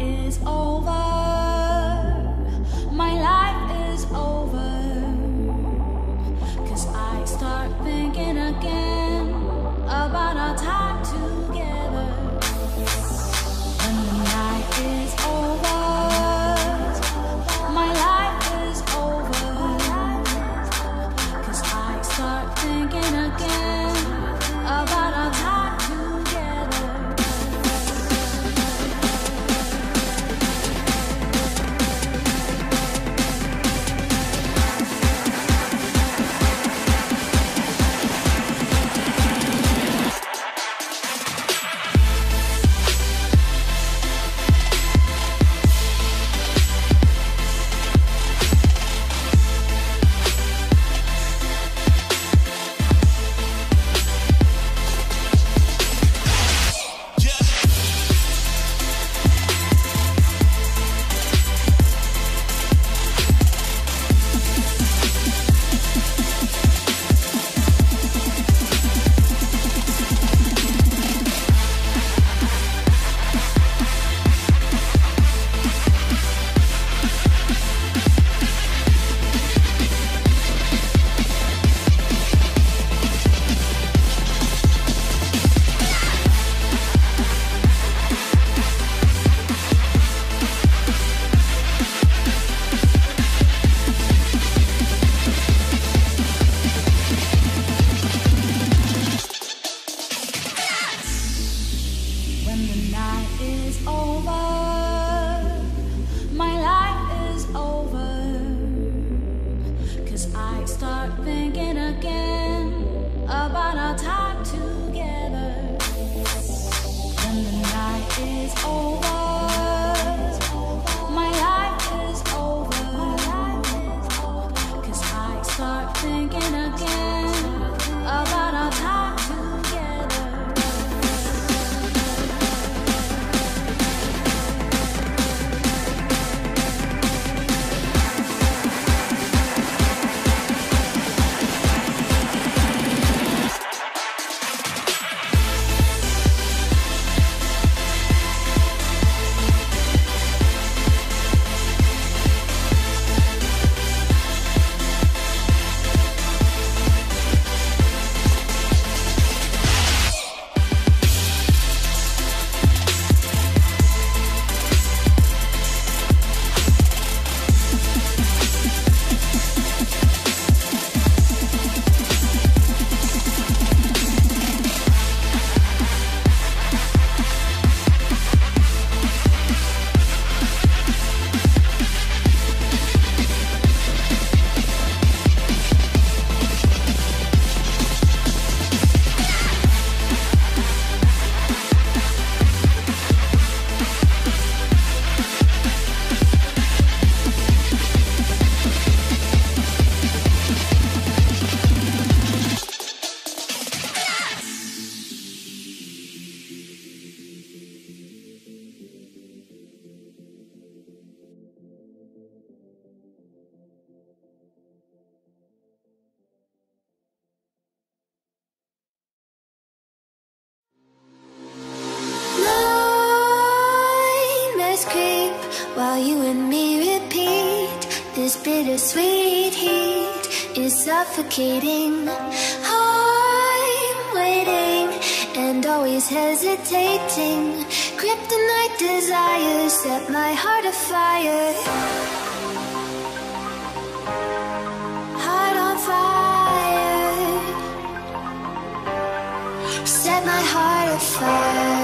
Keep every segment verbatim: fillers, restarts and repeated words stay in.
is over, my life is over, 'cause I start thinking again about our time together. When the night is over, my life is over, 'cause I start thinking again about our time. While you and me repeat, this bittersweet heat is suffocating. I'm waiting and always hesitating. Kryptonite desires set my heart afire. Heart on fire. Set my heart afire.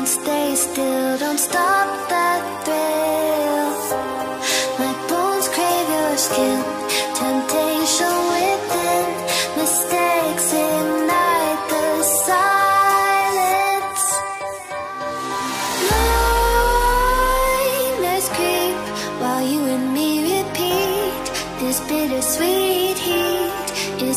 Don't stay still, don't stop that thrill. My bones crave your skin. Temptation within, mistakes ignite the silence. Nightmares creep while you and me repeat. This bittersweet heat is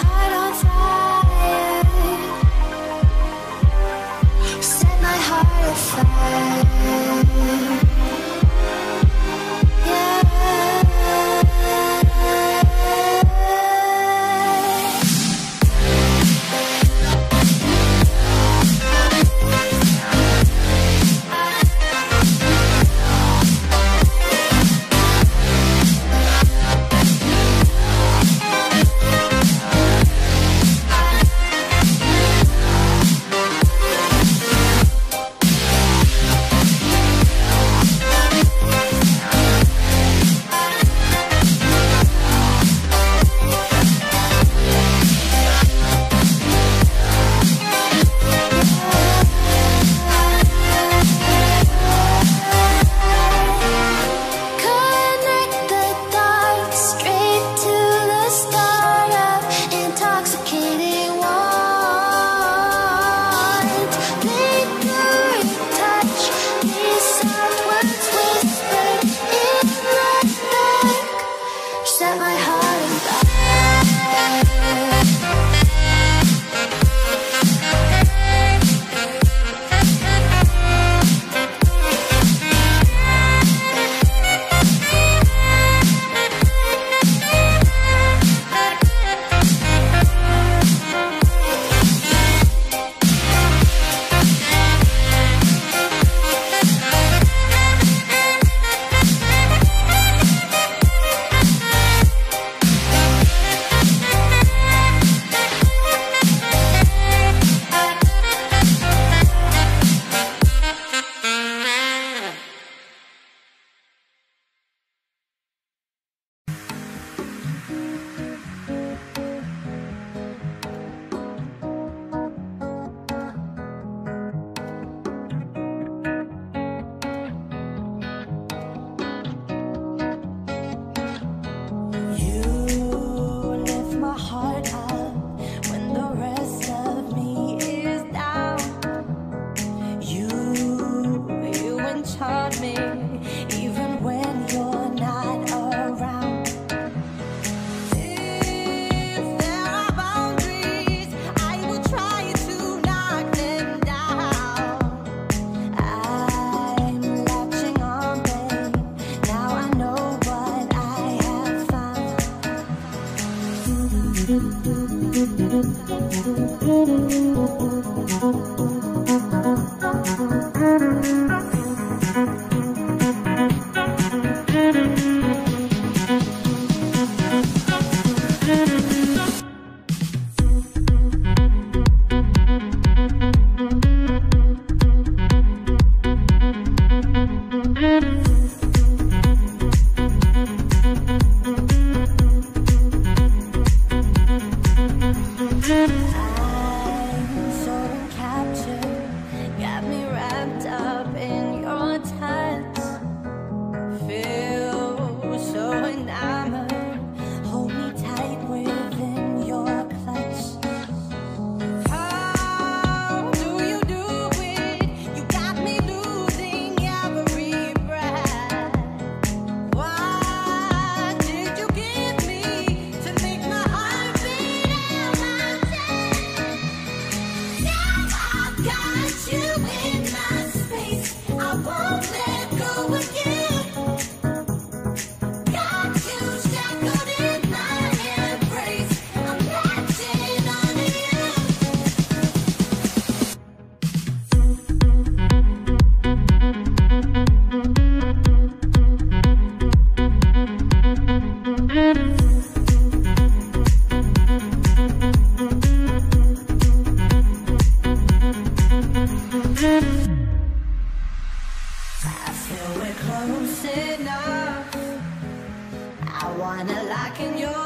Heart on fire. Set my heart afire. close enough. I wanna lock in your